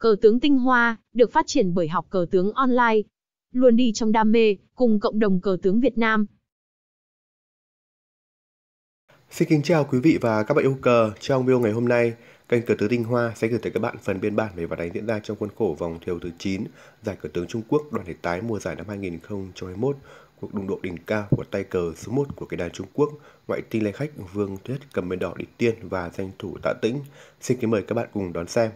Cờ tướng Tinh Hoa được phát triển bởi Học Cờ Tướng Online, luôn đi trong đam mê cùng cộng đồng cờ tướng Việt Nam. Xin kính chào quý vị và các bạn yêu cờ. Trong video ngày hôm nay, kênh Cờ tướng Tinh Hoa sẽ gửi tới các bạn phần biên bản về ván đánh diễn ra trong khuôn khổ vòng thi đấu thứ 9 giải cờ tướng Trung Quốc đoàn thể tái mùa giải năm 2021, cuộc đụng độ đỉnh cao của tay cờ số 1 của cái đàn Trung Quốc, ngoại tinh Lệnh Khách Vương Thiên Nhất cầm bên đỏ địch tiên và danh thủ Tạ Tĩnh. Xin kính mời các bạn cùng đón xem.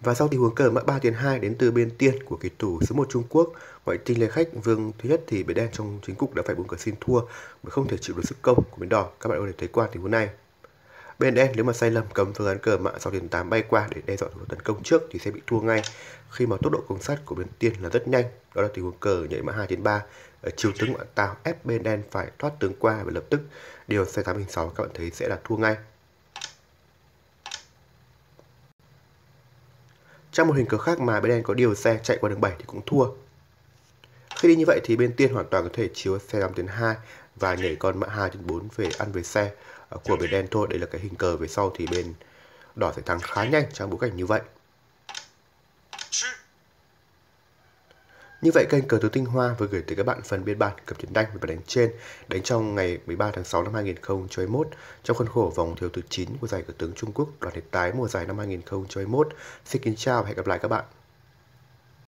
Và sau tình huống cờ mã 3 tiền 2 đến từ bên tiên của kỳ thủ số 1 Trung Quốc, ngoại tinh Lệnh Khách Vương Thiên Nhất thì bên đen trong chính cục đã phải buông cờ xin thua bởi không thể chịu được sức công của bên đỏ. Các bạn có thể thấy qua tình huống này, bên đen nếu mà sai lầm cấm phương án cờ mã 6 tiền 8 bay qua để đe dọa thủ tấn công trước thì sẽ bị thua ngay, khi mà tốc độ công sát của bên tiên là rất nhanh. Đó là tình huống cờ nhảy mã 2 tiền 3 ở chiều tướng ngoại tào ép bên đen phải thoát tướng qua và lập tức điều xe 8 hình 6, các bạn thấy sẽ là thua ngay. Trong một hình cờ khác mà bên đen có điều xe chạy qua đường 7 thì cũng thua. Khi đi như vậy thì bên tiên hoàn toàn có thể chiếu xe 5-2 và nhảy con mã 2-4 về ăn về xe của bên đen thôi. Đây là cái hình cờ về sau thì bên đỏ sẽ thắng khá nhanh trong bối cảnh như vậy. Như vậy kênh Cờ tướng Tinh Hoa vừa gửi tới các bạn phần biên bản cập nhật nhanh và đánh trên đánh trong ngày 13 tháng 6 năm 2021 trong khuôn khổ vòng thiếu thứ 9 của giải cờ tướng Trung Quốc Đoàn thể tái mùa giải năm 2021. Xin kính chào và hẹn gặp lại các bạn.